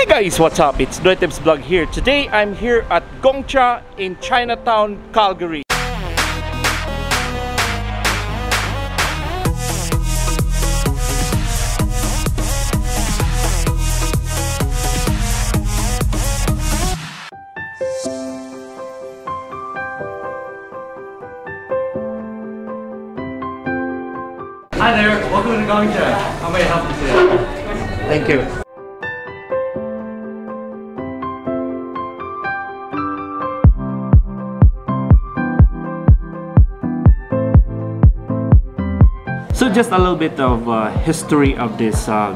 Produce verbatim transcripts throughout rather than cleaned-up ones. Hey guys, what's up? It's NoyTebs Vlog here. Today I'm here at Gong Cha in Chinatown, Calgary. Hi there, welcome to Gong Cha. How may I help you today? Thank you. So just a little bit of uh, history of this uh,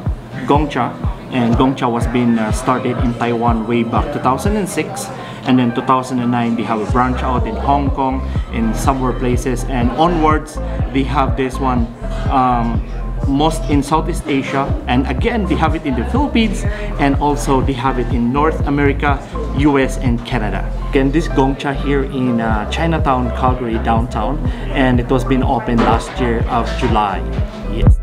Gong Cha, and Gong Cha was being uh, started in Taiwan way back two thousand six, and then two thousand nine they have a branch out in Hong Kong, in somewhere places, and onwards they have this one um, most in Southeast Asia, and again they have it in the Philippines, and also they have it in North America, U S and Canada. Again, this Gong Cha here in uh, Chinatown, Calgary downtown, and it was been opened last year of July. Yes.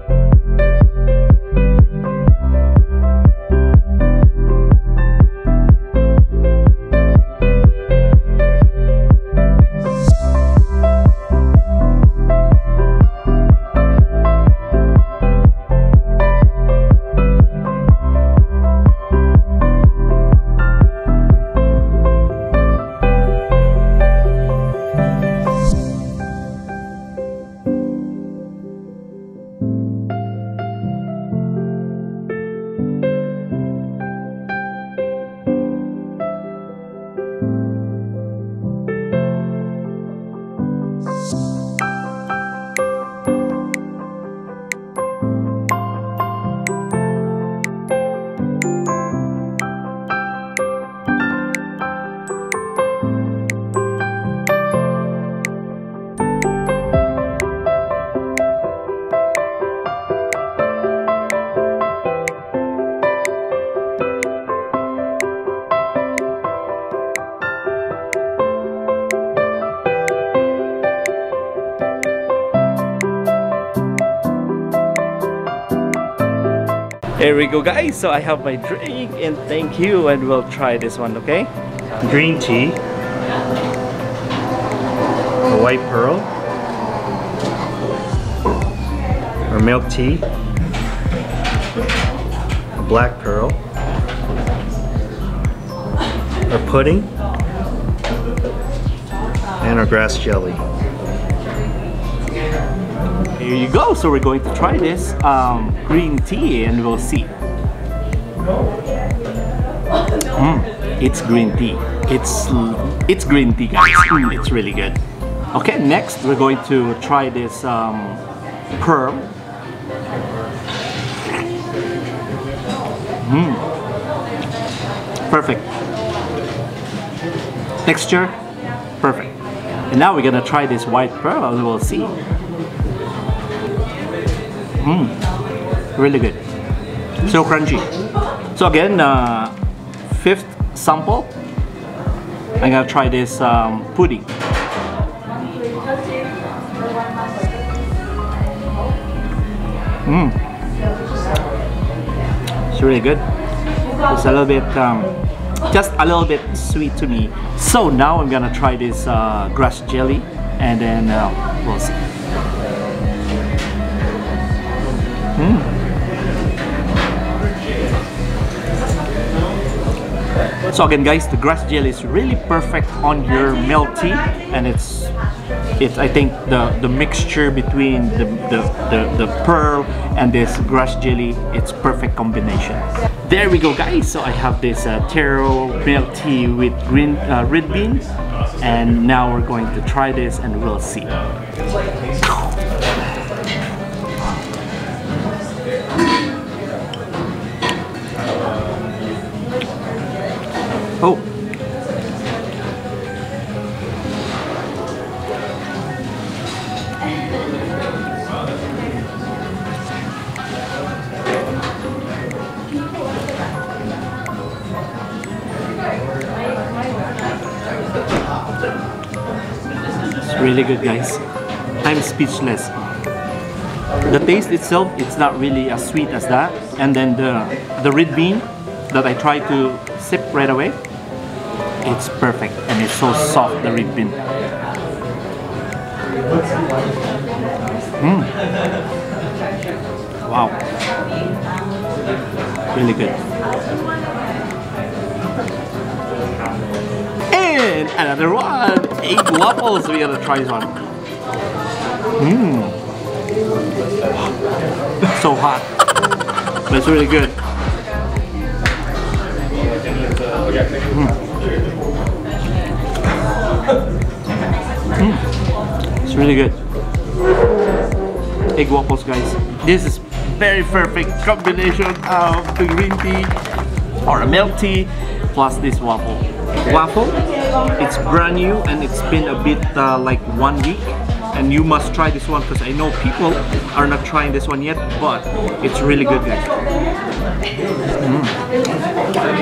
Here we go guys, so I have my drink and thank you, and we'll try this one, okay? Green tea, White Pearl, or milk tea, a Black Pearl, our pudding, and our grass jelly. Here you go, so we're going to try this um, green tea and we'll see. Mm, it's green tea. It's it's green tea guys. Mm, it's really good. Okay, next we're going to try this um, pearl. Mm. Perfect. Texture, perfect. And now we're gonna try this White Pearl and we'll see. Mm, really good, so crunchy. So again, uh, fifth sample, I'm gonna try this um, pudding. Mm. It's really good. It's a little bit, um, just a little bit sweet to me. So now I'm gonna try this uh, grass jelly, and then uh, we'll see. Mm. So again guys, the grass jelly is really perfect on your milk tea, and it's it's I think the the mixture between the the, the, the pearl and this grass jelly, it's perfect combination. There we go guys, so I have this uh, taro milk tea with green uh, red beans, and now we're going to try this and we'll see. Oh, it's really good guys. I'm speechless. The taste itself, it's not really as sweet as that, and then the the red bean, that I try to sip right away, it's perfect and it's so soft, the ribbon. Mm. Wow, really good. And another one, eight waffles. We gotta try this one. Mm. So hot, but it's really good. Mm. Mm. It's really good. Egg waffles, guys. This is very perfect combination of the green tea or a milk tea plus this waffle. Okay. Waffle, it's brand new and it's been a bit uh, like one week. And you must try this one because I know people are not trying this one yet, but it's really good, guys. Mm.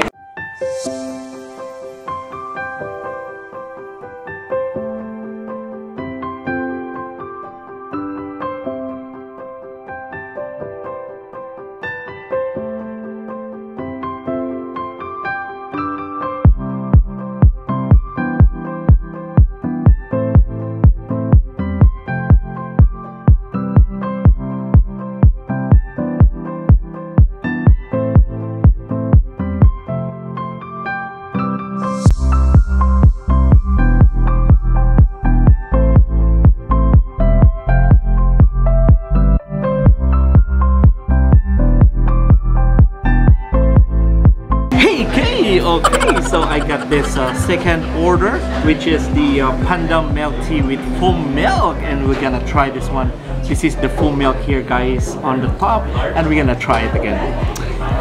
Okay, so I got this uh, second order, which is the uh, panda milk tea with full milk, and we're gonna try this one. This is the full milk here, guys, on the top, and we're gonna try it again.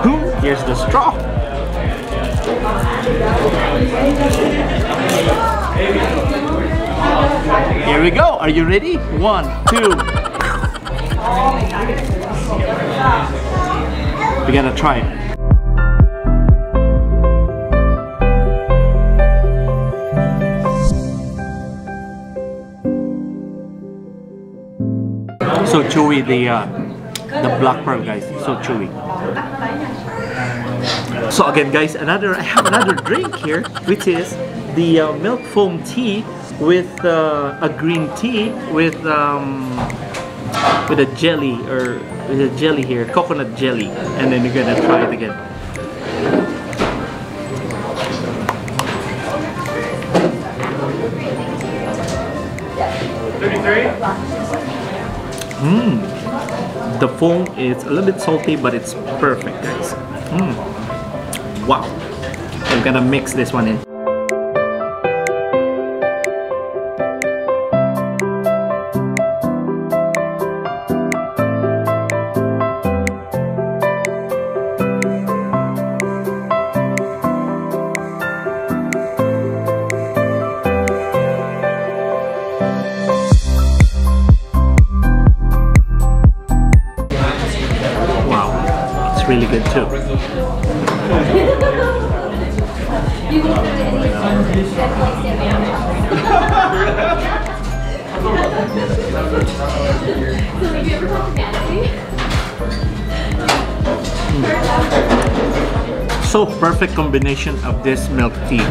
Boom, here's the straw. Here we go, are you ready? One, two. We're gonna try it. So chewy, the uh, the black pearl, guys, so chewy. So again, guys, another I have another drink here, which is the uh, milk foam tea with uh, a green tea with um, with a jelly or with a jelly here, coconut jelly, and then we're gonna try it again. thirty-three. Mmm, the foam is a little bit salty, but it's perfect, guys. Mm. Wow, I'm gonna mix this one in. Really good too. So perfect combination of this milk tea.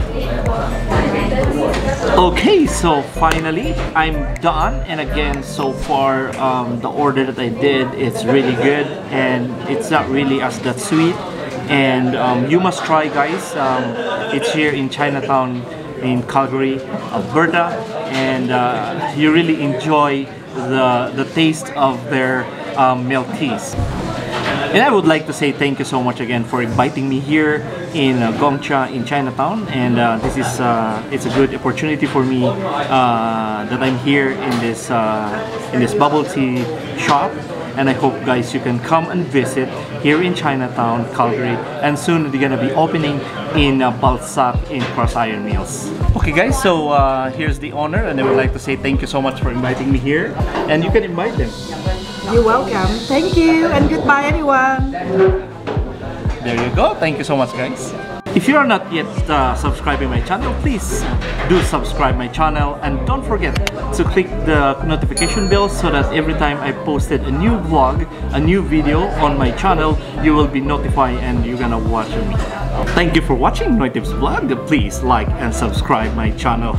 Okay, so finally I'm done, and again, so far um, the order that I did is really good, and it's not really as that sweet, and um, you must try, guys. Um, it's here in Chinatown in Calgary, Alberta, and uh, you really enjoy the, the taste of their um, milk teas. And I would like to say thank you so much again for inviting me here in uh, Gong Cha in Chinatown, and uh, this is uh, it's a good opportunity for me uh, that I'm here in this uh, in this bubble tea shop, and I hope, guys, you can come and visit here in Chinatown, Calgary, and soon they're gonna be opening in uh, Balzac in Cross Iron Mills. Okay, guys, so uh, here's the owner, and I would like to say thank you so much for inviting me here, and you can invite them. You're welcome. Thank you, and goodbye, everyone. There you go. Thank you so much, guys. If you are not yet uh, subscribing my channel, please do subscribe my channel, and don't forget to click the notification bell so that every time I posted a new vlog, a new video on my channel, you will be notified and you're gonna watch me. Thank you for watching NoyTebs Vlog. Please like and subscribe my channel.